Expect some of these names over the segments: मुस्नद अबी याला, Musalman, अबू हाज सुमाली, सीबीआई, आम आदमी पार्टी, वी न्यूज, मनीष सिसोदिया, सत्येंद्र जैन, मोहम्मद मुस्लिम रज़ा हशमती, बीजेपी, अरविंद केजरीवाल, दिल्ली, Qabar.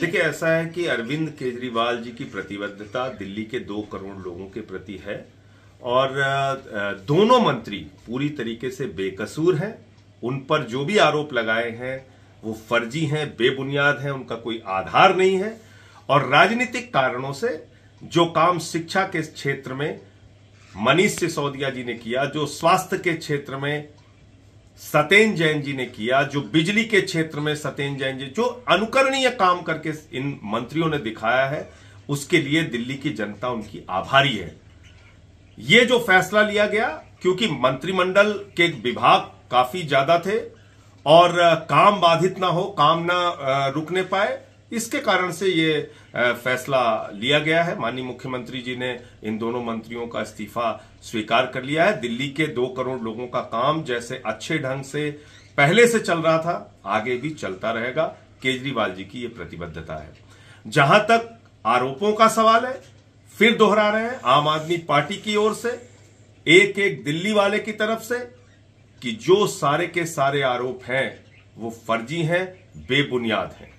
देखिए, ऐसा है कि अरविंद केजरीवाल जी की प्रतिबद्धता दिल्ली के 2 करोड़ लोगों के प्रति है और दोनों मंत्री पूरी तरीके से बेकसूर हैं। उन पर जो भी आरोप लगाए हैं वो फर्जी हैं, बेबुनियाद हैं, उनका कोई आधार नहीं है। और राजनीतिक कारणों से जो काम शिक्षा के क्षेत्र में मनीष सिसोदिया जी ने किया, जो स्वास्थ्य के क्षेत्र में सत्येंद्र जैन जी ने किया, जो बिजली के क्षेत्र में सत्येंद्र जैन जी, जो अनुकरणीय काम करके इन मंत्रियों ने दिखाया है, उसके लिए दिल्ली की जनता उनकी आभारी है। ये जो फैसला लिया गया, क्योंकि मंत्रिमंडल के विभाग काफी ज्यादा थे और काम बाधित ना हो, काम ना रुकने पाए, इसके कारण से ये फैसला लिया गया है। माननीय मुख्यमंत्री जी ने इन दोनों मंत्रियों का इस्तीफा स्वीकार कर लिया है। दिल्ली के 2 करोड़ लोगों का काम जैसे अच्छे ढंग से पहले से चल रहा था, आगे भी चलता रहेगा। केजरीवाल जी की ये प्रतिबद्धता है। जहां तक आरोपों का सवाल है, फिर दोहरा रहे हैं आम आदमी पार्टी की ओर से, एक एक दिल्ली वाले की तरफ से, कि जो सारे के सारे आरोप हैं वो फर्जी हैं, बेबुनियाद हैं।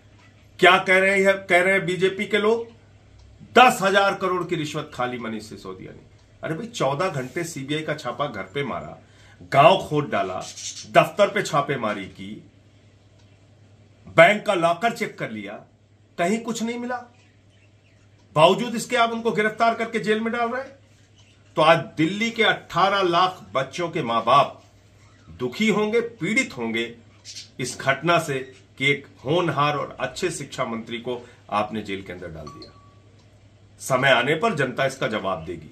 क्या कह रहे हैं बीजेपी के लोग, 10,000 करोड़ की रिश्वत खाली मनीष सिसोदिया ने। अरे भाई, 14 घंटे सीबीआई का छापा घर पे मारा, गांव खोद डाला, दफ्तर पे छापेमारी की, बैंक का लॉकर चेक कर लिया, कहीं कुछ नहीं मिला। बावजूद इसके आप उनको गिरफ्तार करके जेल में डाल रहे हैं। तो आज दिल्ली के 18 लाख बच्चों के मां बाप दुखी होंगे, पीड़ित होंगे इस घटना से कि एक होनहार और अच्छे शिक्षा मंत्री को आपने जेल के अंदर डाल दिया। समय आने पर जनता इसका जवाब देगी,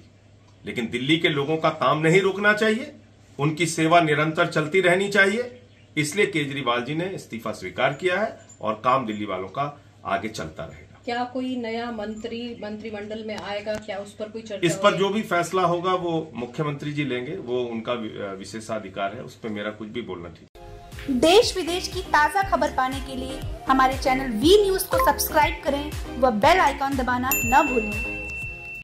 लेकिन दिल्ली के लोगों का काम नहीं रुकना चाहिए, उनकी सेवा निरंतर चलती रहनी चाहिए। इसलिए केजरीवाल जी ने इस्तीफा स्वीकार किया है और काम दिल्ली वालों का आगे चलता रहेगा। क्या कोई नया मंत्री मंत्रिमंडल में आएगा, क्या उस पर कोई चर्चा? इस पर जो भी फैसला होगा वो मुख्यमंत्री जी लेंगे, वो उनका विशेषाधिकार है, उस पर मेरा कुछ भी बोलना ठीक। देश विदेश की ताज़ा खबर पाने के लिए हमारे चैनल वी न्यूज को सब्सक्राइब करें व बेल आइकॉन दबाना न भूलें।